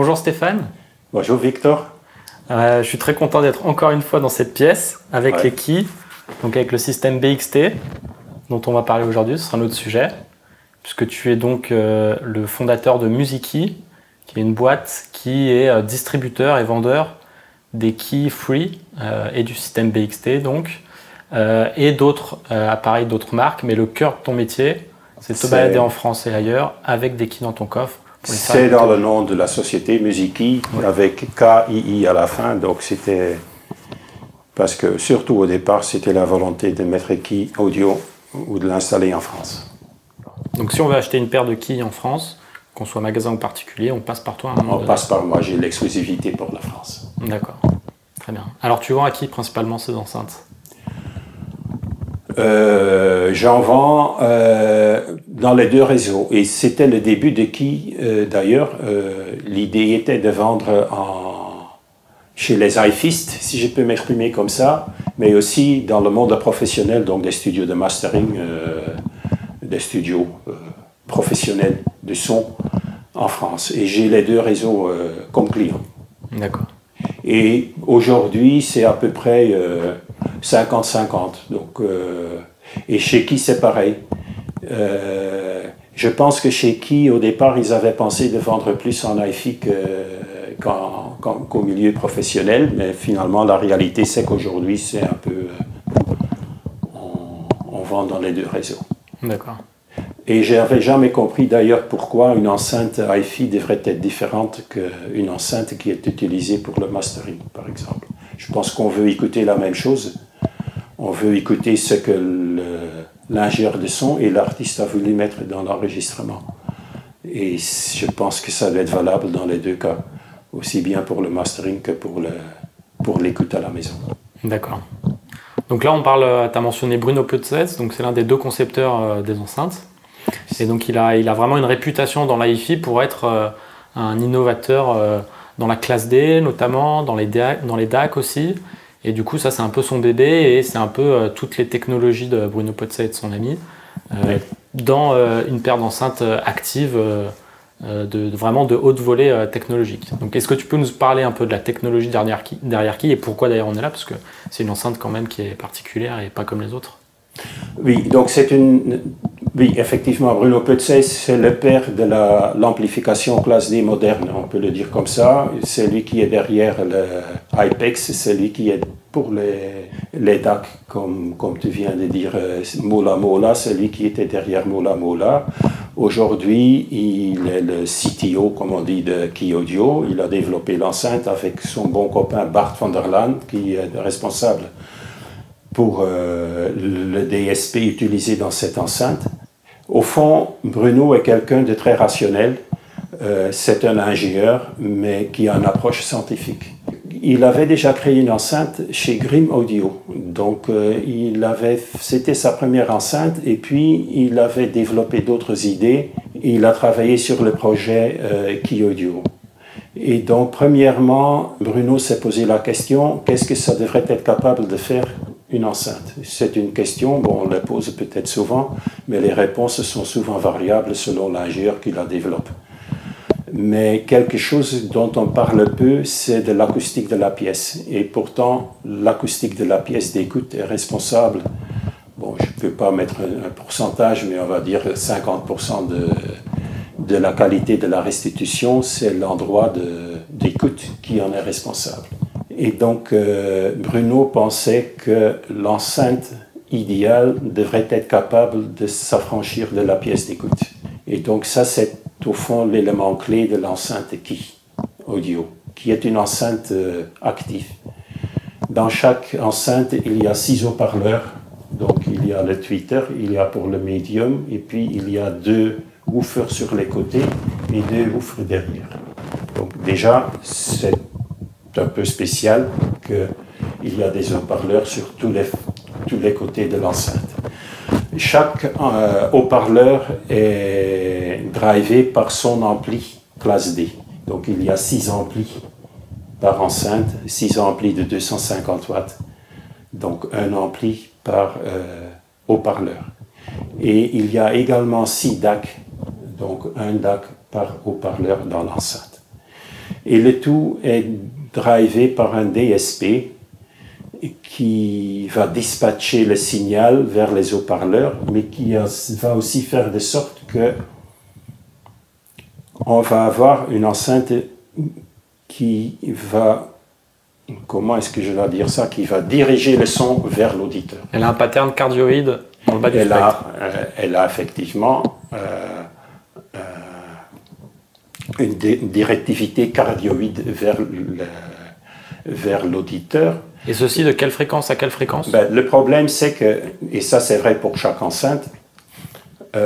Bonjour Stéphane. Bonjour Victor. Je suis très content d'être encore une fois dans cette pièce avec les Kii, donc avec le système BXT dont on va parler aujourd'hui, ce sera notre sujet, puisque tu es donc le fondateur de MusiKii, qui est une boîte qui est distributeur et vendeur des Kii Free et du système BXT donc, et d'autres appareils, d'autres marques, mais le cœur de ton métier, c'est de te balader en France et ailleurs avec des Kii dans ton coffre. C'est dans le nom de la société MusiKii, avec KII à la fin, donc c'était parce que surtout au départ c'était la volonté de mettre Kii Audio ou de l'installer en France. Donc si on veut acheter une paire de Kii en France, qu'on soit magasin ou particulier, on passe par toi? On passe par moi, j'ai l'exclusivité pour la France. D'accord, très bien. Alors tu vends à qui principalement ces enceintes? J'en vends dans les deux réseaux et c'était le début de Kii d'ailleurs. L'idée était de vendre chez les hi-fistes, si je peux m'exprimer comme ça, mais aussi dans le monde professionnel, donc des studios de mastering, des studios professionnels de son en France. Et j'ai les deux réseaux comme clients. D'accord. Et aujourd'hui, c'est à peu près 50-50. Donc, et chez Kii, c'est pareil. Je pense que chez Kii, au départ, ils avaient pensé de vendre plus en hi-fi qu'au milieu professionnel. Mais finalement, la réalité, c'est qu'aujourd'hui, c'est un peu... on vend dans les deux réseaux. D'accord. Et je n'avais jamais compris d'ailleurs pourquoi une enceinte hi-fi devrait être différente qu'une enceinte qui est utilisée pour le mastering, par exemple. Je pense qu'on veut écouter la même chose. On veut écouter ce que l'ingénieur de son et l'artiste a voulu mettre dans l'enregistrement. Et je pense que ça doit être valable dans les deux cas, aussi bien pour le mastering que pour l'écoute à la maison. D'accord. Donc là, on parle, tu as mentionné Bruno Putzeys, donc c'est l'un des deux concepteurs des enceintes. Et donc il a vraiment une réputation dans la hi-fi pour être un innovateur dans la classe D, notamment dans les DAC aussi. Et du coup, ça c'est un peu son bébé et c'est un peu toutes les technologies de Bruno Putzeys et de son ami dans une paire d'enceintes actives vraiment de haute volée technologique. Donc est-ce que tu peux nous parler un peu de la technologie derrière Kii et pourquoi d'ailleurs on est là? Parce que c'est une enceinte quand même qui est particulière et pas comme les autres. Oui, donc c'est une... Oui, effectivement, Bruno Putzeys, c'est le père de l'amplification classe D moderne, on peut le dire comme ça. C'est lui qui est derrière le IPEX, c'est lui qui est pour les DAC, comme tu viens de dire, Mola Mola, c'est lui qui était derrière Mola Mola. Aujourd'hui, il est le CTO, comme on dit, de Kii Audio. Il a développé l'enceinte avec son bon copain Bart van der Land, qui est responsable pour le DSP utilisé dans cette enceinte. Au fond, Bruno est quelqu'un de très rationnel. C'est un ingénieur, mais qui a une approche scientifique. Il avait déjà créé une enceinte chez Grimm Audio. Donc, c'était sa première enceinte et puis il avait développé d'autres idées. Il a travaillé sur le projet Kii Audio. Et donc, premièrement, Bruno s'est posé la question, qu'est-ce que ça devrait être capable de faire une enceinte? C'est une question, bon, on la pose peut-être souvent, mais les réponses sont souvent variables selon l'ingénieur qui la développe. Mais quelque chose dont on parle peu, c'est de l'acoustique de la pièce. Et pourtant, l'acoustique de la pièce d'écoute est responsable. Bon, je ne peux pas mettre un pourcentage, mais on va dire 50% de la qualité de la restitution, c'est l'endroit d'écoute qui en est responsable. Et donc, Bruno pensait que l'enceinte idéale devrait être capable de s'affranchir de la pièce d'écoute. Et donc ça, c'est au fond l'élément clé de l'enceinte Kii Audio, qui est une enceinte active. Dans chaque enceinte, il y a 6 haut-parleurs. Donc il y a le tweeter, il y a pour le médium, et puis il y a 2 woofers sur les côtés et 2 woofers derrière. Donc déjà, c'est un peu spécial qu'il y a des haut-parleurs sur tous les côtés de l'enceinte. Chaque haut-parleur est drivé par son ampli classe D. Donc il y a 6 amplis par enceinte, 6 amplis de 250 watts, donc un ampli par haut-parleur. Et il y a également 6 DAC, donc un DAC par haut-parleur dans l'enceinte. Et le tout est drivé par un DSP qui va dispatcher le signal vers les haut-parleurs, mais qui va aussi faire de sorte que on va avoir une enceinte qui va... Comment est-ce que je vais dire ça? Qui va diriger le son vers l'auditeur. Elle a un pattern cardioïde dans le bas du spectre. Elle a effectivement une directivité cardioïde vers l'auditeur. Et ceci de quelle fréquence à quelle fréquence? Ben, le problème c'est que, et ça c'est vrai pour chaque enceinte, tout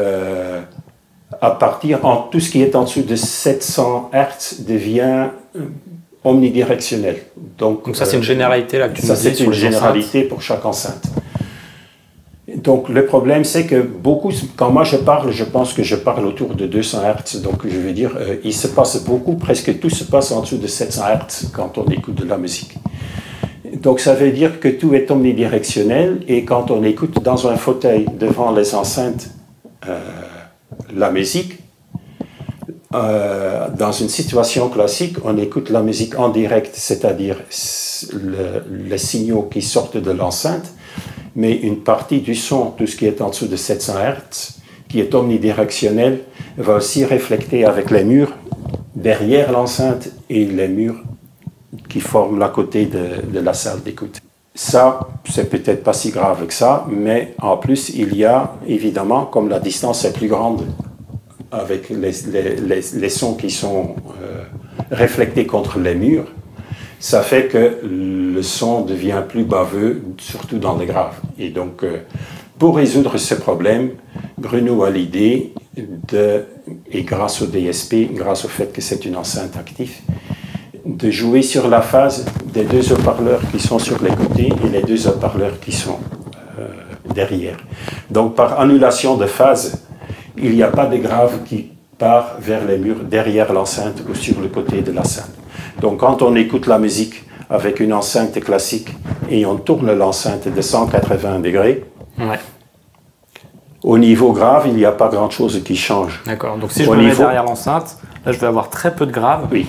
ce qui est en dessous de 700 Hz devient omnidirectionnel. Donc ça c'est une généralité là que tu nous dis sur les enceintes. Ça c'est une généralité pour chaque enceinte. Donc le problème c'est que beaucoup, quand moi je parle, je pense que je parle autour de 200 Hz. Donc je veux dire, il se passe beaucoup, presque tout se passe en dessous de 700 Hz quand on écoute de la musique. Donc ça veut dire que tout est omnidirectionnel et quand on écoute dans un fauteuil devant les enceintes la musique, dans une situation classique, on écoute la musique en direct, c'est-à-dire les signaux qui sortent de l'enceinte, mais une partie du son, tout ce qui est en dessous de 700 Hz, qui est omnidirectionnel, va aussi refléter avec les murs derrière l'enceinte et les murs qui forment l'à côté de la salle d'écoute. Ça, c'est peut-être pas si grave que ça, mais en plus, il y a évidemment, comme la distance est plus grande avec les sons qui sont reflétés contre les murs, ça fait que le son devient plus baveux, surtout dans les graves. Et donc, pour résoudre ce problème, Bruno a l'idée, et grâce au DSP, grâce au fait que c'est une enceinte active, de jouer sur la phase des deux haut-parleurs qui sont sur les côtés et les deux haut-parleurs qui sont derrière. Donc par annulation de phase, il n'y a pas de grave qui part vers les murs derrière l'enceinte ou sur le côté de la salle. Donc quand on écoute la musique avec une enceinte classique et on tourne l'enceinte de 180 degrés, ouais. Au niveau grave, il n'y a pas grand-chose qui change. D'accord, donc si je me mets derrière l'enceinte, là je vais avoir très peu de graves. Oui,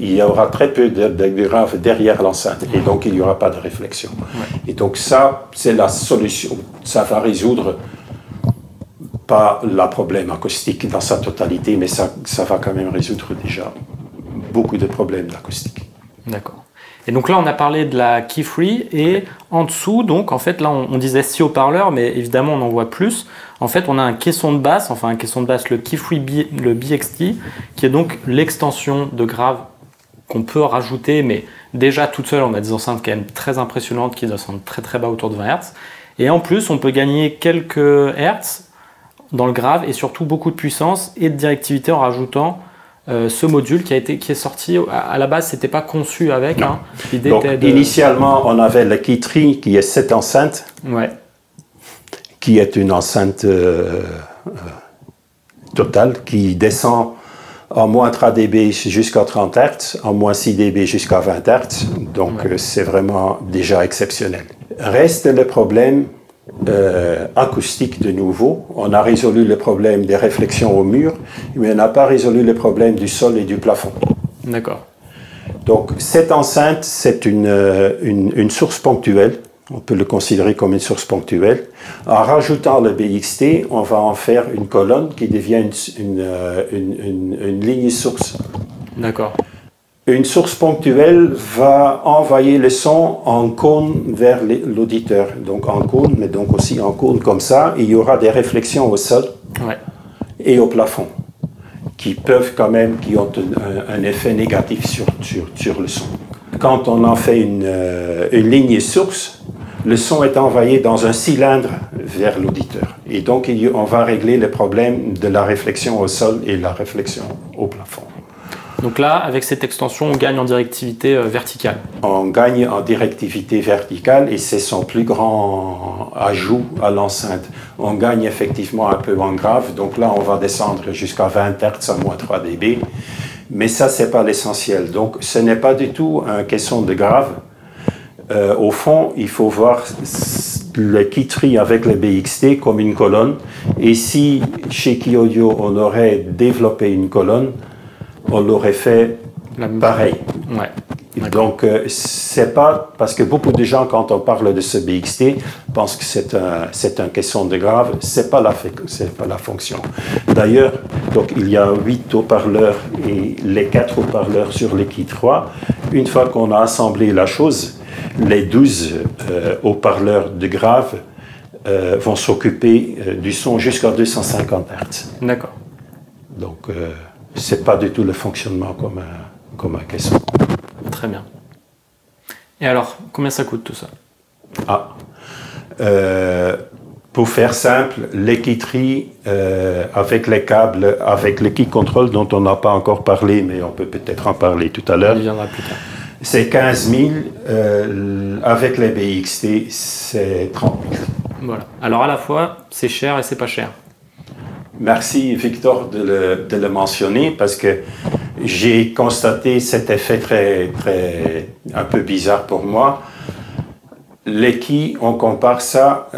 il y aura très peu de graves derrière l'enceinte et donc il n'y aura pas de réflexion. Ouais. Et donc ça, c'est la solution. Ça va résoudre pas le problème acoustique dans sa totalité, mais ça va quand même résoudre déjà beaucoup de problèmes d'acoustique. D'accord. Et donc là, on a parlé de la Kii Free et en dessous, donc en fait, là, on disait 6 haut-parleurs, mais évidemment, on en voit plus. En fait, on a un caisson de basse, enfin un caisson de basse, le Kii Free le BXT, qui est donc l'extension de grave qu'on peut rajouter, mais déjà toute seule, on a des enceintes quand même très impressionnantes qui descendent très très bas autour de 20 Hz. Et en plus, on peut gagner quelques Hertz dans le grave et surtout beaucoup de puissance et de directivité en rajoutant ce module qui est sorti, à la base, c'était pas conçu avec. Hein. Donc, initialement, on avait le Kii Three qui est cette enceinte, ouais. Qui est une enceinte totale, qui descend en moins 3 dB jusqu'à 30 Hz, en moins 6 dB jusqu'à 20 Hz. Donc, ouais. C'est vraiment déjà exceptionnel. Reste le problème acoustique de nouveau. On a résolu le problème des réflexions au mur, mais on n'a pas résolu le problème du sol et du plafond. D'accord. Donc cette enceinte, c'est une source ponctuelle. On peut le considérer comme une source ponctuelle. En rajoutant le BXT, on va en faire une colonne qui devient une ligne source. D'accord. Une source ponctuelle va envoyer le son en cône vers l'auditeur. Donc en cône, mais donc aussi en cône comme ça. Il y aura des réflexions au sol ouais. Et au plafond qui peuvent quand même, qui ont un effet négatif sur le son. Quand on en fait une ligne source, le son est envoyé dans un cylindre vers l'auditeur. Et donc on va régler le problème de la réflexion au sol et la réflexion au plafond. Donc là, avec cette extension, on gagne en directivité verticale. On gagne en directivité verticale et c'est son plus grand ajout à l'enceinte. On gagne effectivement un peu en grave. Donc là, on va descendre jusqu'à 20 Hz à moins 3 dB. Mais ça, ce n'est pas l'essentiel. Donc ce n'est pas du tout une question de grave. Au fond, il faut voir le Kii Three avec le BXT comme une colonne. Et si chez Kii Audio, on aurait développé une colonne, on l'aurait fait pareil. Ouais. Donc, c'est pas parce que beaucoup de gens, quand on parle de ce BXT, pensent que c'est une question de grave. C'est pas la fonction. D'ailleurs, il y a 8 haut-parleurs et les 4 haut-parleurs sur le Kii 3. Une fois qu'on a assemblé la chose, les 12 haut-parleurs de grave vont s'occuper du son jusqu'à 250 Hz. D'accord. Donc, c'est pas du tout le fonctionnement comme un caisson. Très bien. Et alors, combien ça coûte tout ça? Pour faire simple, les Kii Three avec les câbles, avec le Kii Control dont on n'a pas encore parlé, mais on peut peut-être en parler tout à l'heure. Il viendra plus tard. C'est 15 000. Avec les BXT, c'est 30 000. Voilà. Alors à la fois, c'est cher et c'est pas cher. Merci Victor de le mentionner parce que j'ai constaté cet effet un peu bizarre pour moi. Les Kii, on compare ça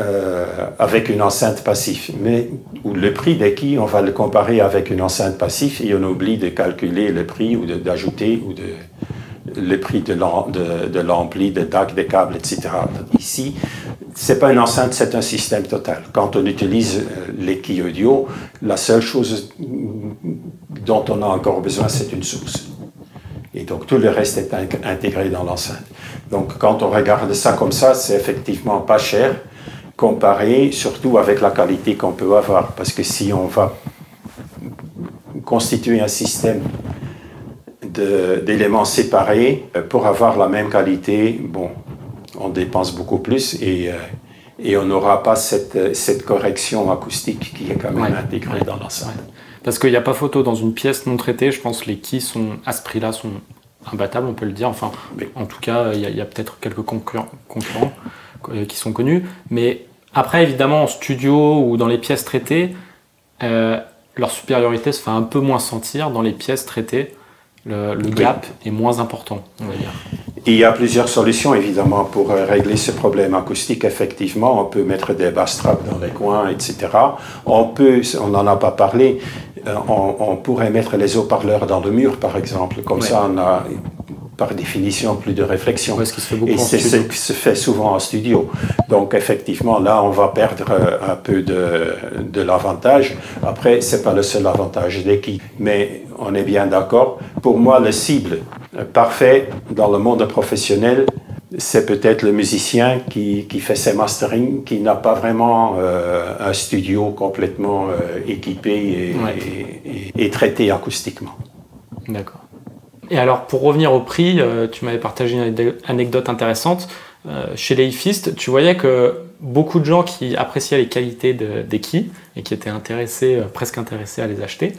avec une enceinte passive, mais le prix des Kii, on va le comparer avec une enceinte passive et on oublie de calculer le prix ou d'ajouter ou le prix de l'ampli, des DAC, des câbles, etc. Ici, c'est pas une enceinte, c'est un système total. Quand on utilise les Kii Audio, la seule chose dont on a encore besoin, c'est une source. Et donc, tout le reste est intégré dans l'enceinte. Donc, quand on regarde ça comme ça, c'est effectivement pas cher, comparé surtout avec la qualité qu'on peut avoir. Parce que si on va constituer un système d'éléments séparés pour avoir la même qualité, bon, on dépense beaucoup plus et on n'aura pas cette correction acoustique qui est quand même intégrée dans l'enceinte. Parce qu'il n'y a pas photo dans une pièce non traitée, je pense que les Kii sont, à ce prix-là, sont imbattables, on peut le dire. Enfin, en tout cas, il y a peut-être quelques concurrents qui sont connus. Mais après, évidemment, en studio ou dans les pièces traitées, leur supériorité se fait un peu moins sentir. Dans les pièces traitées, le gap est moins important, on va dire. Il y a plusieurs solutions, évidemment, pour régler ce problème acoustique. Effectivement, on peut mettre des bass traps dans les coins, etc. On n'en a pas parlé, on pourrait mettre les haut-parleurs dans le mur, par exemple. Comme ça, on a, par définition, plus de réflexion. Ouais, c'est ce qui se fait souvent en studio. Donc, effectivement, là, on va perdre un peu de l'avantage. Après, ce n'est pas le seul avantage des Kii. Mais on est bien d'accord. Pour moi, le cible parfait dans le monde professionnel, c'est peut-être le musicien qui fait ses masterings, qui n'a pas vraiment un studio complètement équipé et traité acoustiquement. D'accord. Et alors, pour revenir au prix, tu m'avais partagé une anecdote intéressante. Chez les IFistes, tu voyais que beaucoup de gens qui appréciaient les qualités des Kii et qui étaient intéressés, presque intéressés à les acheter,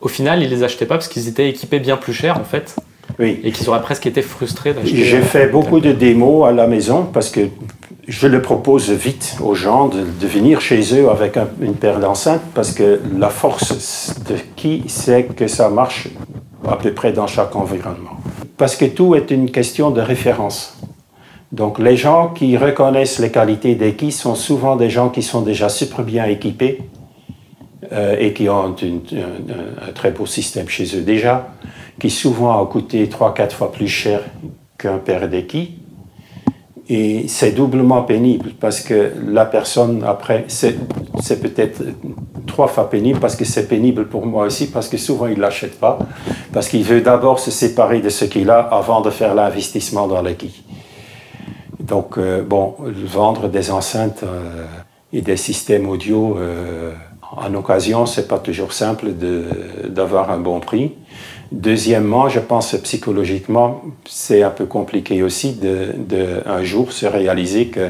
au final, ils les achetaient pas parce qu'ils étaient équipés bien plus cher, en fait. Oui. Et qu'ils auraient presque été frustrés d'acheter. J'ai fait beaucoup de démos à la maison parce que je le propose vite aux gens de venir chez eux avec une paire d'enceintes parce que la force de Kii, c'est que ça marche à peu près dans chaque environnement. Parce que tout est une question de référence. Donc les gens qui reconnaissent les qualités des Kii sont souvent des gens qui sont déjà super bien équipés et qui ont un très beau système chez eux déjà, qui souvent a coûté 3-4 fois plus cher qu'un paire de Kii. Et c'est doublement pénible parce que la personne, après, c'est peut-être 3 fois pénible parce que c'est pénible pour moi aussi parce que souvent il ne l'achète pas, parce qu'il veut d'abord se séparer de ce qu'il a avant de faire l'investissement dans le Kii. Donc, bon, vendre des enceintes et des systèmes audio en occasion, ce n'est pas toujours simple d'avoir un bon prix. Deuxièmement, je pense psychologiquement, c'est un peu compliqué aussi un jour se réaliser que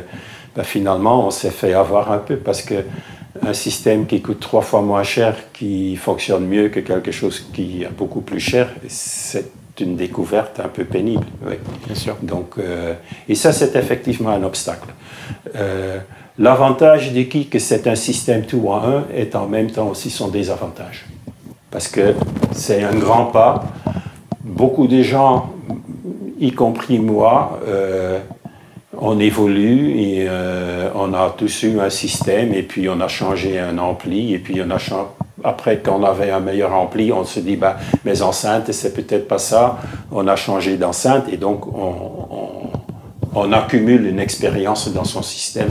ben, finalement on s'est fait avoir un peu parce qu'un système qui coûte 3 fois moins cher, qui fonctionne mieux que quelque chose qui est beaucoup plus cher, c'est une découverte un peu pénible. Oui. Bien sûr. Donc, et ça, c'est effectivement un obstacle. L'avantage du Kii, que c'est un système tout en un, est en même temps aussi son désavantage. Parce que c'est un grand pas. Beaucoup de gens, y compris moi, on évolue et on a tous eu un système et puis on a changé un ampli et puis on a Après, quand on avait un meilleur ampli, on se dit, ben, mes enceintes, c'est peut-être pas ça. On a changé d'enceinte et donc on accumule une expérience dans son système.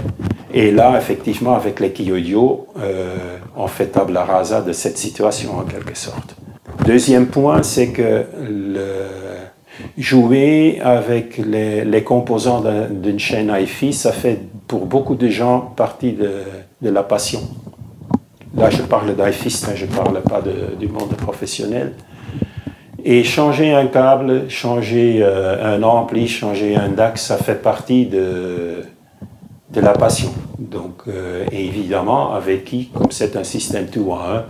Et là, effectivement, avec les Kii Audio, on fait table rasa de cette situation, en quelque sorte. Deuxième point, c'est que jouer avec les composants d'une chaîne hi-fi, ça fait pour beaucoup de gens partie de la passion. Là, je parle d'hi-fiste, je ne parle pas du monde professionnel. Et changer un câble, changer un ampli, changer un DAC, ça fait partie de la passion. Donc, évidemment, avec Kii, comme c'est un système tout en un,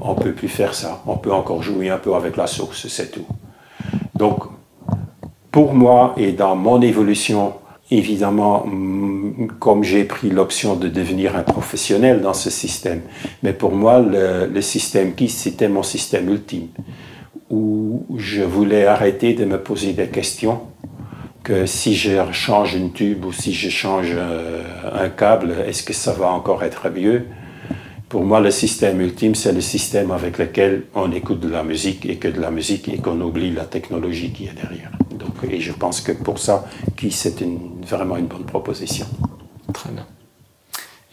on ne peut plus faire ça. On peut encore jouer un peu avec la source, c'est tout. Donc, pour moi et dans mon évolution, évidemment, comme j'ai pris l'option de devenir un professionnel dans ce système, mais pour moi, le système Kii, c'était mon système ultime, où je voulais arrêter de me poser des questions, que si je change une tube ou si je change un câble, est-ce que ça va encore être mieux? Pour moi, le système ultime, c'est le système avec lequel on écoute de la musique et qu'on oublie la technologie qui est derrière. Donc, et je pense que pour ça, Kii, c'est vraiment une bonne proposition. Très bien.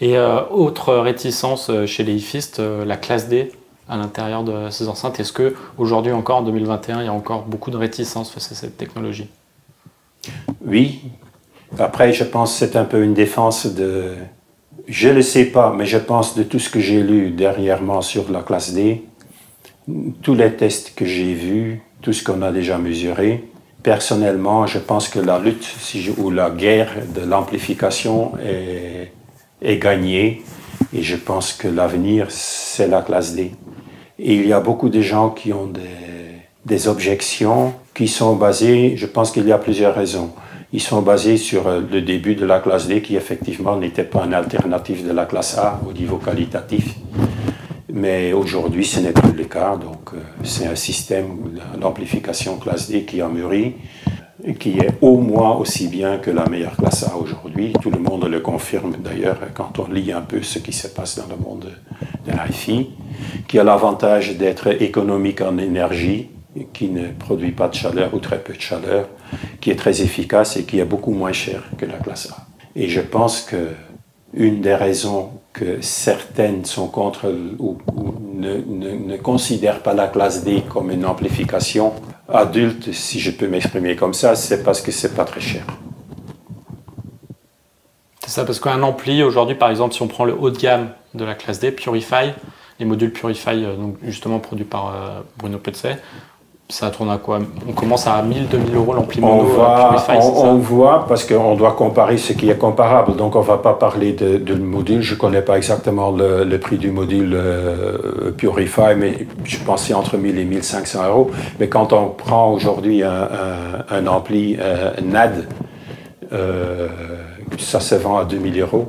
Et autre réticence chez les hi-fistes, la classe D à l'intérieur de ces enceintes. Est-ce qu'aujourd'hui encore, en 2021, il y a encore beaucoup de réticences face à cette technologie? Oui. Après, je pense que c'est un peu une défense de... Je ne le sais pas, mais je pense de tout ce que j'ai lu dernièrement sur la classe D, tous les tests que j'ai vus, tout ce qu'on a déjà mesuré, personnellement, je pense que la lutte ou la guerre de l'amplification est gagnée et je pense que l'avenir, c'est la classe D. Et il y a beaucoup de gens qui ont des objections qui sont basées, je pense qu'il y a plusieurs raisons. Ils sont basés sur le début de la classe D qui effectivement n'était pas une alternative de la classe A au niveau qualitatif. Mais aujourd'hui, ce n'est plus le cas. Donc, c'est un système d'amplification classe D qui a mûri, qui est au moins aussi bien que la meilleure classe A aujourd'hui. Tout le monde le confirme d'ailleurs quand on lit un peu ce qui se passe dans le monde de l'hi-fi, qui a l'avantage d'être économique en énergie, qui ne produit pas de chaleur ou très peu de chaleur, qui est très efficace et qui est beaucoup moins cher que la classe A. Et je pense que une des raisons que certaines sont contre ou ne considèrent pas la classe D comme une amplification adulte, si je peux m'exprimer comme ça, c'est parce que c'est pas très cher. C'est ça, parce qu'un ampli aujourd'hui, par exemple, si on prend le haut de gamme de la classe D, Purifi, les modules Purifi, donc justement produits par Bruno Putzeys, ça tourne à quoi? On commence à 1000-2000 euros l'ampli mono Purifi, c'est ça? On voit, parce qu'on doit comparer ce qui est comparable, donc on ne va pas parler de module, je ne connais pas exactement le prix du module Purifi, mais je pensais entre 1000 et 1500 euros. Mais quand on prend aujourd'hui un ampli NAD, ça se vend à 2000 euros.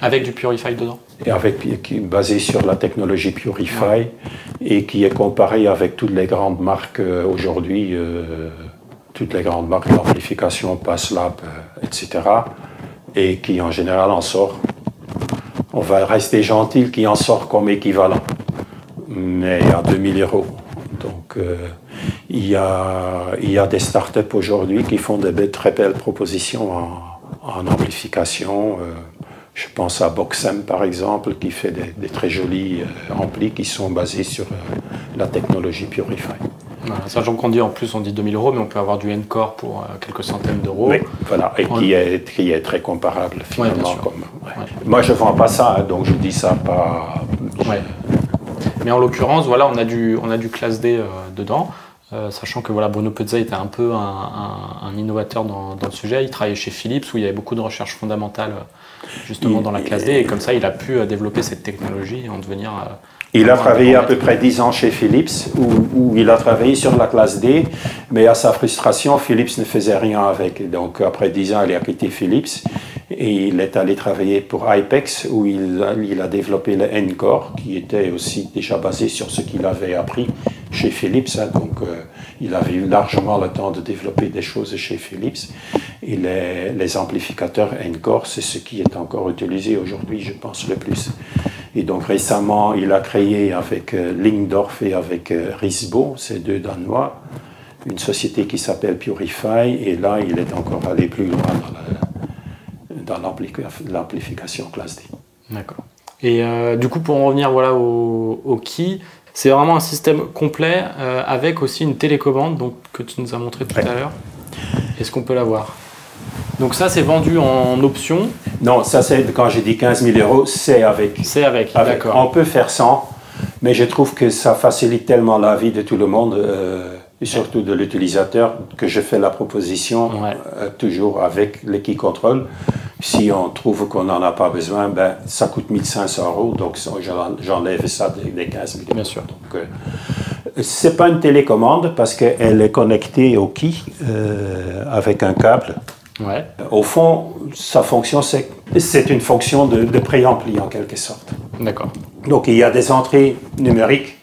Avec du Purifi dedans? Et basé sur la technologie Purifi, ouais. Et qui est comparé avec toutes les grandes marques aujourd'hui, toutes les grandes marques d'amplification, Passlab, etc. Et qui en général en sort, on va rester gentil, qui en sort comme équivalent, mais à 2000 euros. Donc il y a des startups aujourd'hui qui font des très belles propositions en amplification. Je pense à Boxem, par exemple, qui fait des très jolis amplis qui sont basés sur la technologie Purifi. Voilà, sachant qu'on dit, en plus, on dit 2000 euros, mais on peut avoir du NCore pour quelques centaines d'euros. Oui, voilà, et qui est très comparable, finalement. Ouais, comme, ouais. Ouais. Moi, je ne vends pas ça, hein, donc je dis ça pas... Ouais. Mais en l'occurrence, voilà, on a du classe D dedans. Sachant que voilà, Bruno Putzeys était un peu un innovateur dans le sujet. Il travaillait chez Philips où il y avait beaucoup de recherches fondamentales justement dans la classe D et comme ça il a pu développer cette technologie et en devenir... Il a travaillé à peu près 10 ans chez Philips où il a travaillé sur la classe D, mais à sa frustration, Philips ne faisait rien avec. Donc après 10 ans, il a quitté Philips et il est allé travailler pour IPEX où il a développé le NCore qui était aussi déjà basé sur ce qu'il avait appris chez Philips, hein, donc il avait eu largement le temps de développer des choses chez Philips. Et les amplificateurs NCore, c'est ce qui est encore utilisé aujourd'hui, je pense, le plus. Et donc récemment, il a créé avec Lindorf et avec Risbo, ces deux Danois, une société qui s'appelle Purifi, et là, il est encore allé plus loin dans l'amplification classe D. D'accord. Et du coup, pour en revenir voilà, au Kii, c'est vraiment un système complet avec aussi une télécommande donc, que tu nous as montré tout à l'heure. Est-ce qu'on peut la voir? Donc ça, c'est vendu en option? Non, ça, c'est quand j'ai dit 15 000 €, c'est avec. C'est avec. D'accord. On peut faire 100, mais je trouve que ça facilite tellement la vie de tout le monde, et surtout de l'utilisateur, que je fais la proposition toujours avec le Kii Control. Si on trouve qu'on n'en a pas besoin, ben, ça coûte 1 500 €, donc j'enlève ça des 15 000 €. Bien sûr. Ce n'est pas une télécommande parce qu'elle est connectée au Kii avec un câble. Ouais. Au fond, sa fonction, c'est une fonction de préampli en quelque sorte. D'accord. Donc il y a des entrées numériques,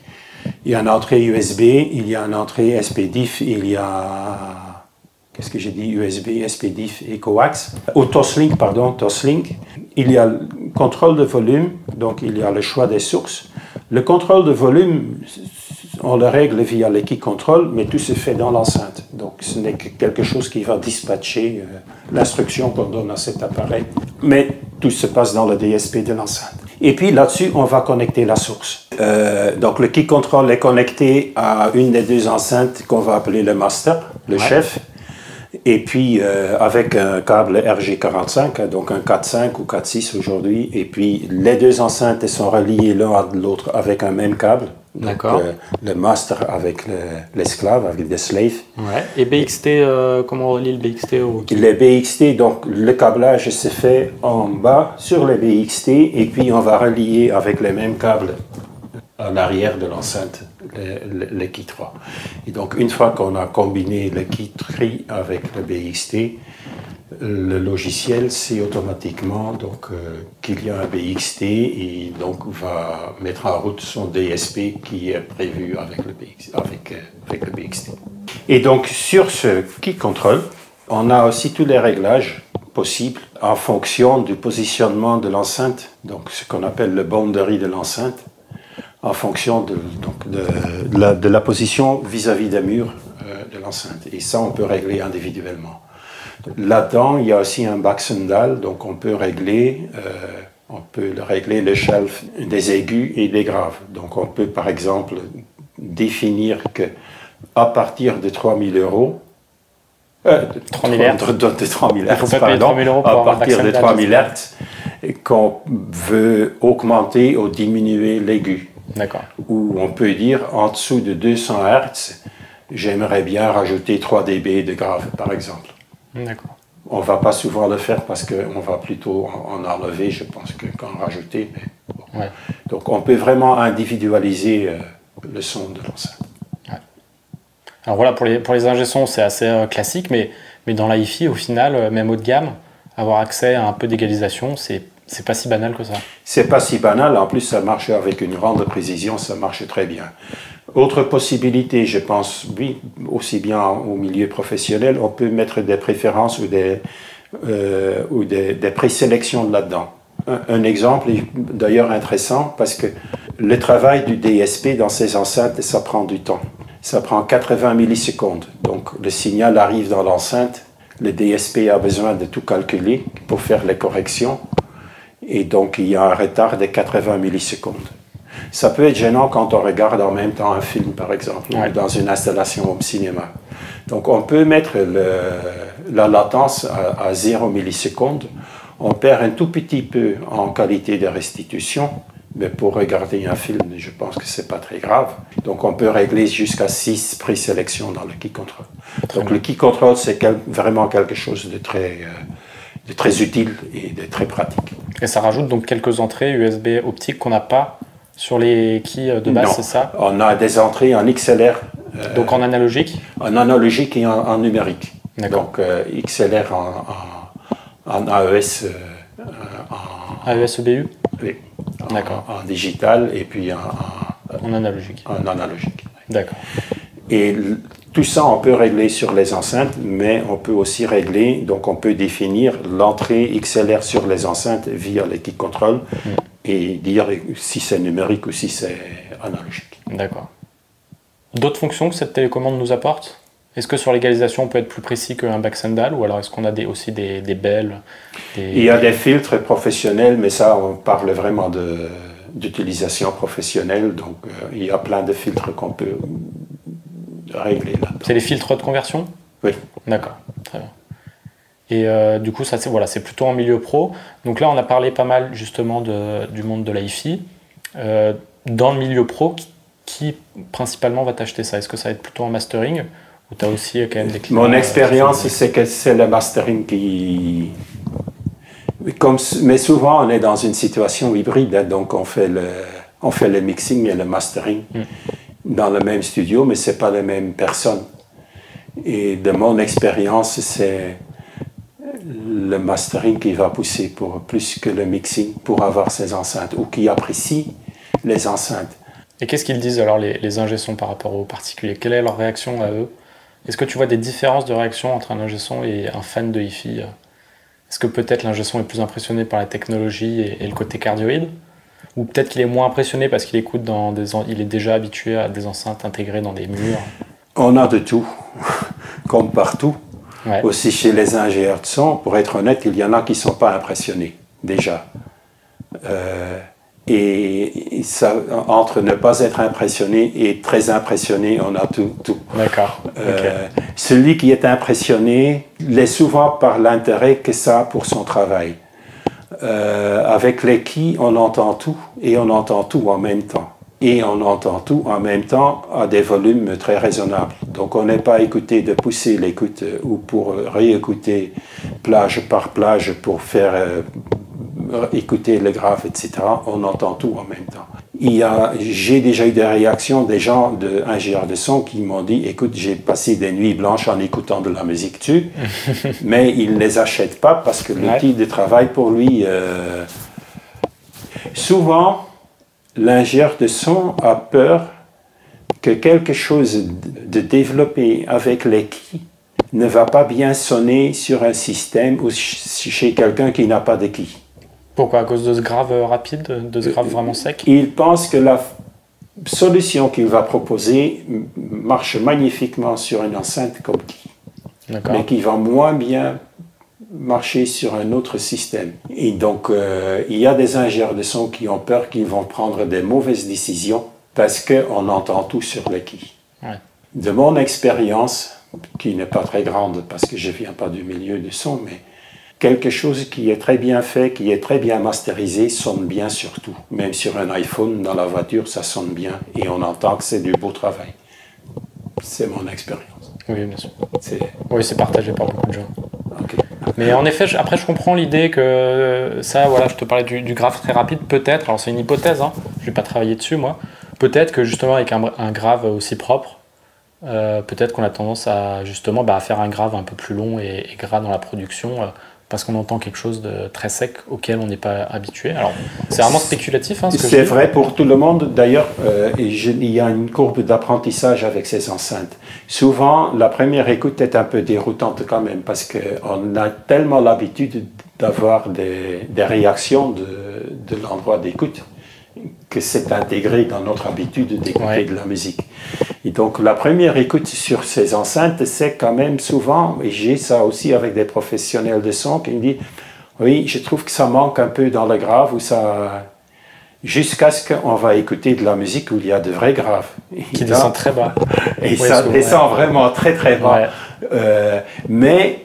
il y a une entrée USB, il y a une entrée SPDIF, il y a... Qu'est-ce que j'ai dit? USB, SPDIF et coax. Au Toslink, pardon, Toslink. Il y a le contrôle de volume, donc il y a le choix des sources. Le contrôle de volume, on le règle via le Kii Control, mais tout se fait dans l'enceinte. Donc ce n'est que quelque chose qui va dispatcher l'instruction qu'on donne à cet appareil. Mais tout se passe dans le DSP de l'enceinte. Et puis là-dessus, on va connecter la source. Donc le Kii Control est connecté à une des deux enceintes qu'on va appeler le master, le chef. Et puis avec un câble RG45, donc un 4.5 ou 4.6 aujourd'hui, et puis les deux enceintes sont reliées l'un à l'autre avec un même câble. D'accord. Le master avec l'esclave, avec le slave. Ouais. Et BXT, comment on relie le BXT au Kii? Les BXT, donc le câblage se fait en bas sur les BXT, et puis on va relier avec les mêmes câbles à l'arrière de l'enceinte, le Kii 3. Et donc, une fois qu'on a combiné le Kii Three avec le BXT, le logiciel sait automatiquement qu'il y a un BXT et donc va mettre en route son DSP qui est prévu avec le BXT. Et donc, sur ce Kii Control, on a aussi tous les réglages possibles en fonction du positionnement de l'enceinte, donc ce qu'on appelle le boundary de l'enceinte, en fonction de la position vis-à-vis des murs de l'enceinte. Et ça, on peut régler individuellement. Là-dedans, il y a aussi un Baxendall, donc on peut régler l'échelle des aigus et des graves. Donc on peut, par exemple, définir qu'à partir de 3 000 €, à partir de 3 000 Hz, qu'on veut augmenter ou diminuer l'aigu. D'accord. Ou on peut dire, en dessous de 200 Hz, j'aimerais bien rajouter 3 dB de grave, par exemple. D'accord. On ne va pas souvent le faire parce qu'on va plutôt en enlever, je pense, qu'en rajouter. Mais bon. Ouais. Donc on peut vraiment individualiser le son de l'enceinte. Ouais. Alors voilà, pour les ingé-sons, c'est assez classique, mais dans la hi-fi, au final, même haut de gamme, avoir accès à un peu d'égalisation, c'est pas si banal que ça. C'est pas si banal, en plus ça marche avec une grande précision, ça marche très bien. Autre possibilité, je pense, oui, aussi bien au milieu professionnel, on peut mettre des préférences ou des présélections là-dedans. Un exemple d'ailleurs intéressant, parce que le travail du DSP dans ces enceintes, ça prend du temps. Ça prend 80 millisecondes, donc le signal arrive dans l'enceinte, le DSP a besoin de tout calculer pour faire les corrections. Et donc, il y a un retard de 80 millisecondes. Ça peut être gênant quand on regarde en même temps un film, par exemple, ou dans une installation au cinéma. Donc, on peut mettre la latence à 0 millisecondes. On perd un tout petit peu en qualité de restitution, mais pour regarder un film, je pense que ce n'est pas très grave. Donc, on peut régler jusqu'à 6 présélections dans le Kii Control. Donc, le Kii Control, c'est vraiment quelque chose de très utile et de très pratique. Et ça rajoute donc quelques entrées USB optiques qu'on n'a pas sur les Kii de base, c'est ça? On a des entrées en XLR. Donc en analogique? En analogique et en numérique. Donc XLR en AES... AES-EBU? Oui. D'accord. En digital et puis en analogique. En analogique. D'accord. Et tout ça, on peut régler sur les enceintes, mais on peut aussi régler, donc on peut définir l'entrée XLR sur les enceintes via le Kii Control et dire si c'est numérique ou si c'est analogique. D'accord. D'autres fonctions que cette télécommande nous apporte? Est-ce que sur l'égalisation, on peut être plus précis qu'un Baxendall, ou alors est-ce qu'on a aussi des belles Il y a des filtres professionnels, mais ça, on parle vraiment d'utilisation professionnelle, donc il y a plein de filtres qu'on peut régler là. C'est les filtres de conversion? Oui. D'accord, très bien. Et du coup, ça c'est voilà, plutôt en milieu pro. Donc là, on a parlé pas mal justement du monde de l'IFI. Dans le milieu pro, qui principalement va t'acheter ça? Est-ce que ça va être plutôt en mastering? Ou tu as aussi quand même des clients? Mon expérience, c'est que c'est le mastering qui... Mais souvent, on est dans une situation hybride. Hein, donc, on fait le mixing et le mastering dans le même studio, mais ce n'est pas les mêmes personnes. Et de mon expérience, c'est le mastering qui va pousser pour plus que le mixing pour avoir ses enceintes, ou qui apprécie les enceintes. Et qu'est-ce qu'ils disent alors les ingé-sons par rapport aux particuliers? Quelle est leur réaction à eux? Est-ce que tu vois des différences de réaction entre un ingé-son et un fan de hi-fi? Est-ce que peut-être l'ingé-son est plus impressionné par la technologie et le côté cardioïde? Ou peut-être qu'il est moins impressionné parce qu'il écoute dans des... Il est déjà habitué à des enceintes intégrées dans des murs? On a de tout, comme partout. Ouais. Aussi chez les ingénieurs de son, pour être honnête, il y en a qui ne sont pas impressionnés, déjà. Et ça, entre ne pas être impressionné et très impressionné, on a tout. D'accord. Okay. Celui qui est impressionné l'est souvent par l'intérêt que ça a pour son travail. Avec les Kii, on entend tout et on entend tout en même temps. Et on entend tout en même temps à des volumes très raisonnables. Donc on n'est pas écouté de pousser l'écoute ou pour réécouter plage par plage pour faire écouter le grave, etc. On entend tout en même temps. J'ai déjà eu des réactions des gens d'ingénieurs de son qui m'ont dit « Écoute, j'ai passé des nuits blanches en écoutant de la musique dessus, mais ils ne les achètent pas parce que l'outil de travail pour lui... Souvent... L'ingénieur de son a peur que quelque chose de développé avec les Kii ne va pas bien sonner sur un système ou chez quelqu'un qui n'a pas de Kii. Pourquoi? À cause de ce grave rapide, de ce grave vraiment sec? Il pense que la solution qu'il va proposer marche magnifiquement sur une enceinte comme Kii, mais qui va moins bien marcher sur un autre système. Et donc, il y a des ingénieurs de son qui ont peur qu'ils vont prendre des mauvaises décisions parce qu'on entend tout sur le Kii. Ouais. De mon expérience, qui n'est pas très grande parce que je ne viens pas du milieu du son, mais quelque chose qui est très bien fait, qui est très bien masterisé, sonne bien sur tout. Même sur un iPhone, dans la voiture, ça sonne bien et on entend que c'est du beau travail. C'est mon expérience. Oui, bien sûr. Oui, c'est partagé par beaucoup de gens. Okay. Mais en effet, après je comprends l'idée que ça, voilà, je te parlais du grave très rapide, peut-être, alors c'est une hypothèse, hein, je n'ai pas travaillé dessus moi, peut-être que justement avec un grave aussi propre, peut-être qu'on a tendance à justement à faire un grave un peu plus long et gras dans la production, parce qu'on entend quelque chose de très sec auquel on n'est pas habitué. Alors c'est vraiment spéculatif. Hein, c'est vrai pour tout le monde. D'ailleurs, il y a une courbe d'apprentissage avec ces enceintes. Souvent, la première écoute est un peu déroutante quand même parce qu'on a tellement l'habitude d'avoir des réactions de l'endroit d'écoute que c'est intégré dans notre habitude d'écouter de la musique. Et donc la première écoute sur ces enceintes, c'est quand même souvent, et j'ai ça aussi avec des professionnels de son qui me disent « Oui, je trouve que ça manque un peu dans le grave, ou ça... » jusqu'à ce qu'on va écouter de la musique où il y a de vrais graves. Qui descend très bas. Et ça descend vraiment très très bas. Ouais. Mais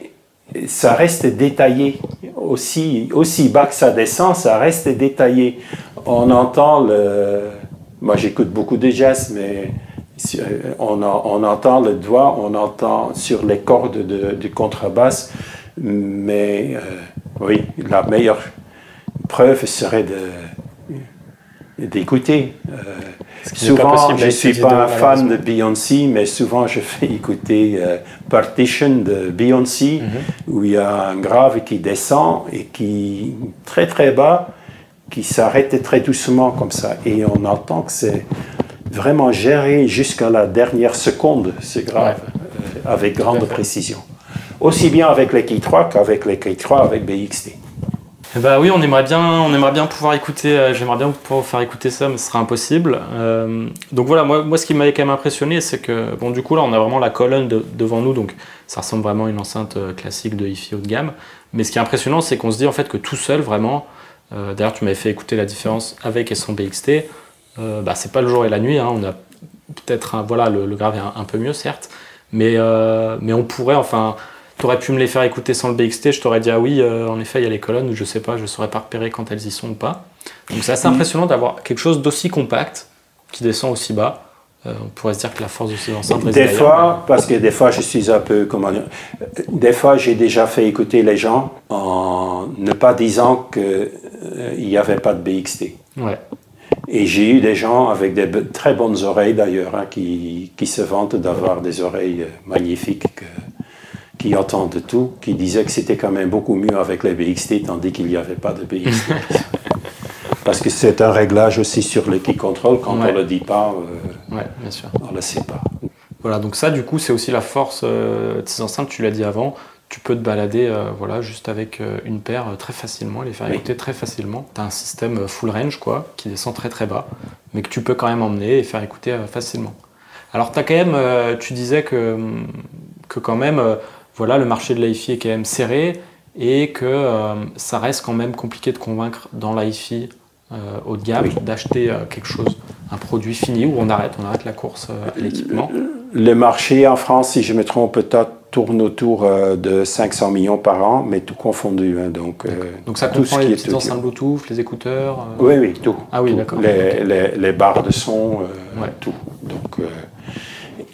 ça reste détaillé. Aussi bas que ça descend, ça reste détaillé. On entend le... Moi, j'écoute beaucoup de jazz, mais on entend le doigt, on entend sur les cordes de contrebasse, mais oui, la meilleure preuve serait d'écouter. Souvent, je ne suis pas un fan de Beyoncé, mais souvent je fais écouter Partition de Beyoncé, où il y a un grave qui descend et qui, très très bas, qui s'arrête très doucement comme ça. Et on entend que c'est vraiment géré jusqu'à la dernière seconde, c'est grave, avec grande précision. Aussi bien avec les Kii 3 qu'avec les Kii 3 avec BXT. Bah oui, on aimerait bien pouvoir écouter, j'aimerais bien pouvoir vous faire écouter ça, mais ce serait impossible. Donc voilà, moi ce qui m'avait quand même impressionné, c'est que, bon du coup là on a vraiment la colonne devant nous, donc ça ressemble vraiment à une enceinte classique de hi-fi haut de gamme. Mais ce qui est impressionnant, c'est qu'on se dit en fait que tout seul vraiment, d'ailleurs tu m'avais fait écouter la différence avec et sans BXT, bah c'est pas le jour et la nuit, hein, on a peut-être, voilà, le grave est un peu mieux certes, mais on pourrait, enfin... T'aurais pu me les faire écouter sans le BXT, je t'aurais dit ah oui, en effet il y a les colonnes, je sais pas, je saurais pas repérer quand elles y sont ou pas. Donc c'est assez impressionnant d'avoir quelque chose d'aussi compact qui descend aussi bas. On pourrait se dire que la force de ces enceintes réside ailleurs. Des fois, parce que des fois je suis un peu, comment dire, des fois j'ai déjà fait écouter les gens en ne pas disant qu'il n'y avait pas de BXT. Ouais. Et j'ai eu des gens avec des très bonnes oreilles d'ailleurs, hein, qui se vantent d'avoir des oreilles magnifiques, qui entendent tout, qui disaient que c'était quand même beaucoup mieux avec les BXT, tandis qu'il n'y avait pas de BXT. Parce que c'est un réglage aussi sur le Kii Control, quand ouais. on ne le dit pas, ouais, bien sûr. On ne le sait pas. Voilà, donc ça, du coup, c'est aussi la force de ces enceintes, tu l'as dit avant, tu peux te balader voilà, juste avec une paire très facilement, les faire écouter oui. très facilement. Tu as un système full range, quoi, qui descend très très bas, mais que tu peux quand même emmener et faire écouter facilement. Alors, tu as quand même, tu disais que quand même, voilà, le marché de l'hi-fi est quand même serré et que ça reste quand même compliqué de convaincre dans l'hi-fi haut de gamme oui. d'acheter quelque chose, un produit fini où on arrête la course à l'équipement. Le marché en France, si je me trompe peut-être, tourne autour de 500 millions par an, mais tout confondu. Hein, donc ça comprend les petites enceintes Bluetooth, les écouteurs Oui, oui, tout. Ah oui, d'accord. Les barres de son, ouais. tout. Donc...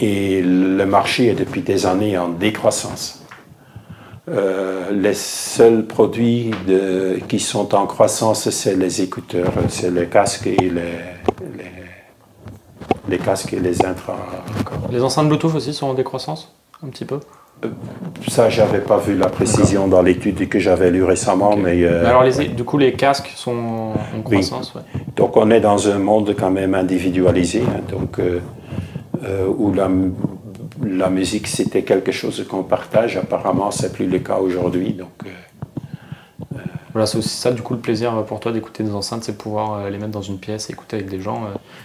Et le marché est depuis des années en décroissance. Les seuls produits qui sont en croissance, c'est les écouteurs, c'est les casques et les casques et les intra. Les enceintes Bluetooth aussi sont en décroissance, un petit peu. Ça, j'avais pas vu la précision dans l'étude que j'avais lue récemment, okay. mais... Alors, du coup, les casques sont en croissance, oui. ouais. Donc, on est dans un monde quand même individualisé, hein, donc... où la musique c'était quelque chose qu'on partage, apparemment c'est plus le cas aujourd'hui. Donc, voilà, c'est aussi ça du coup le plaisir pour toi d'écouter des enceintes, c'est pouvoir les mettre dans une pièce et écouter avec des gens.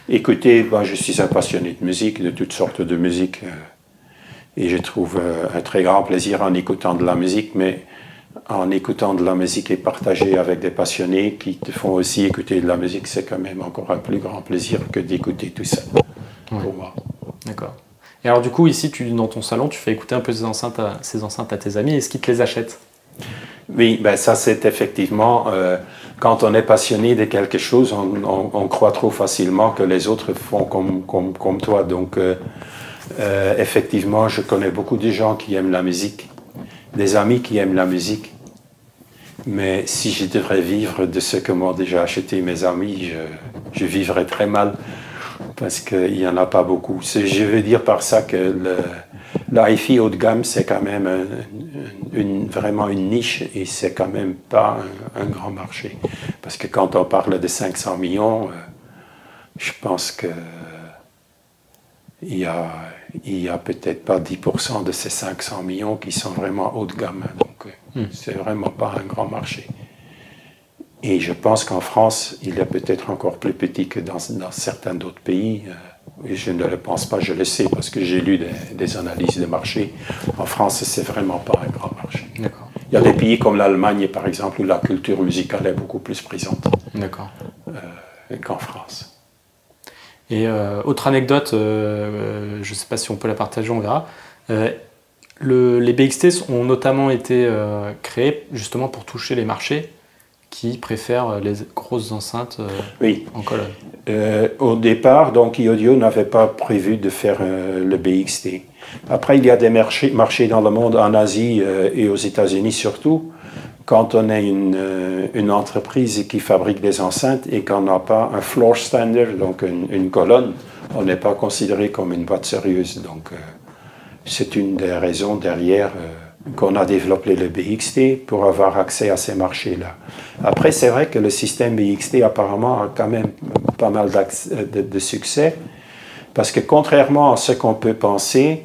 Écoutez, bah, je suis un passionné de musique, de toutes sortes de musique, et je trouve un très grand plaisir en écoutant de la musique, mais en écoutant de la musique et partager avec des passionnés qui te font aussi écouter de la musique, c'est quand même encore un plus grand plaisir que d'écouter tout ça. Ouais. Pour moi. D'accord. Et alors du coup, ici, dans ton salon, tu fais écouter un peu ces enceintes à tes amis. Est-ce qu'ils te les achètent? Oui, ben ça c'est effectivement, quand on est passionné de quelque chose, on croit trop facilement que les autres font comme toi. Donc effectivement, je connais beaucoup de gens qui aiment la musique, des amis qui aiment la musique. Mais si je devrais vivre de ce que m'ont déjà acheté mes amis, je vivrais très mal. Parce qu'il n'y en a pas beaucoup. Je veux dire par ça que la hi-fi haut de gamme, c'est quand même vraiment une niche et c'est quand même pas un grand marché. Parce que quand on parle de 500 millions, je pense que il y a peut-être pas 10% de ces 500 millions qui sont vraiment haut de gamme. Donc c'est vraiment pas un grand marché. Et je pense qu'en France, il est peut-être encore plus petit que dans certains d'autres pays. Et je ne le pense pas, je le sais, parce que j'ai lu des analyses de marché. En France, c'est vraiment pas un grand marché. Il y a des pays comme l'Allemagne, par exemple, où la culture musicale est beaucoup plus présente qu'en France. Et autre anecdote, je ne sais pas si on peut la partager, on verra. Les BXT ont notamment été créés justement pour toucher les marchés qui préfèrent les grosses enceintes oui. en colonne. Au départ, donc, Kii Audio n'avait pas prévu de faire le BXT. Après, il y a des marchés dans le monde, en Asie et aux États-Unis surtout, quand on est une entreprise qui fabrique des enceintes et qu'on n'a pas un floor standard, donc une colonne, on n'est pas considéré comme une boîte sérieuse. Donc, c'est une des raisons derrière... qu'on a développé le BXT pour avoir accès à ces marchés-là. Après, c'est vrai que le système BXT apparemment a quand même pas mal de succès, parce que contrairement à ce qu'on peut penser,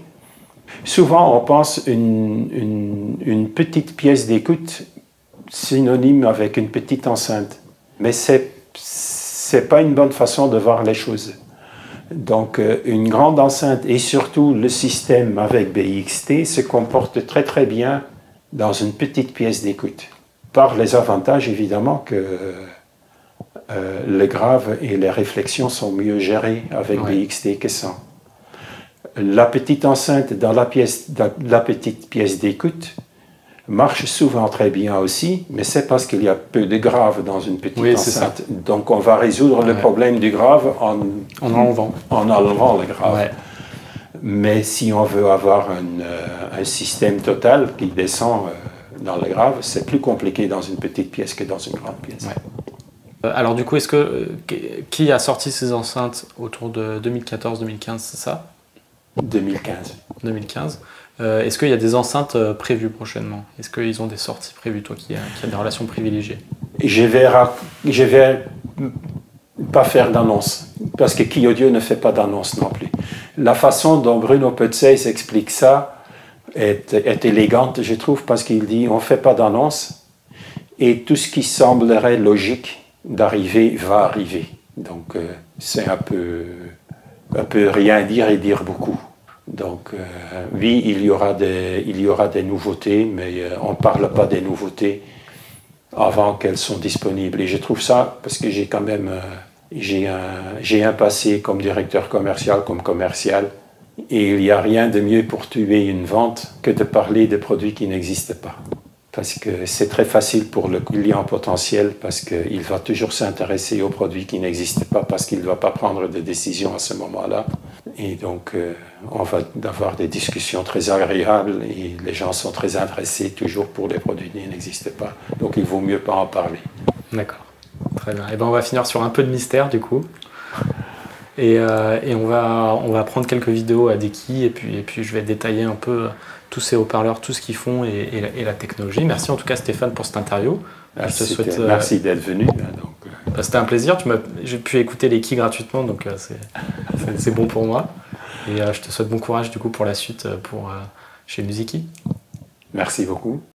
souvent on pense une petite pièce d'écoute synonyme avec une petite enceinte. Mais c'est pas une bonne façon de voir les choses. Donc une grande enceinte et surtout le système avec BXT se comporte très très bien dans une petite pièce d'écoute. Par les avantages évidemment que les graves et les réflexions sont mieux gérées avec BXT que sans. La petite enceinte dans la petite pièce d'écoute marche souvent très bien aussi, mais c'est parce qu'il y a peu de graves dans une petite enceinte. Donc on va résoudre le problème du grave en enlevant le grave. Ouais. Mais si on veut avoir un système total qui descend dans le grave, c'est plus compliqué dans une petite pièce que dans une grande pièce. Ouais. Alors du coup, est-ce que Kii a sorti ces enceintes autour de 2014-2015, c'est ça? 2015. Est-ce qu'il y a des enceintes prévues prochainement? Est-ce qu'ils ont des sorties prévues, toi qui as des relations privilégiées? Je vais pas faire d'annonce, parce que Kii Audio ne fait pas d'annonce non plus. La façon dont Bruno Putzeys explique ça est élégante, je trouve, parce qu'il dit on ne fait pas d'annonce et tout ce qui semblerait logique d'arriver va arriver. Donc c'est un peu rien dire et dire beaucoup. Donc oui, il y aura des nouveautés, mais on ne parle pas des nouveautés avant qu'elles sont disponibles. Et je trouve ça, parce que j'ai quand même j'ai un passé comme directeur commercial, comme commercial, et il n'y a rien de mieux pour tuer une vente que de parler de produits qui n'existent pas. Parce que c'est très facile pour le client potentiel, parce qu'il va toujours s'intéresser aux produits qui n'existent pas, parce qu'il ne va pas prendre de décision à ce moment-là. Et donc, on va avoir des discussions très agréables, et les gens sont très intéressés toujours pour les produits qui n'existent pas. Donc, il vaut mieux pas en parler. D'accord, très bien. Et ben, on va finir sur un peu de mystère, du coup. Et on va prendre quelques vidéos à des Kii, et puis je vais détailler un peu tous ces haut-parleurs, tout ce qu'ils font et la technologie. Merci en tout cas Stéphane pour cette interview. Merci, merci d'être venu. C'était un plaisir. J'ai pu écouter les Kii gratuitement, donc c'est bon pour moi. Et je te souhaite bon courage du coup pour la suite chez MusiKii. Merci beaucoup.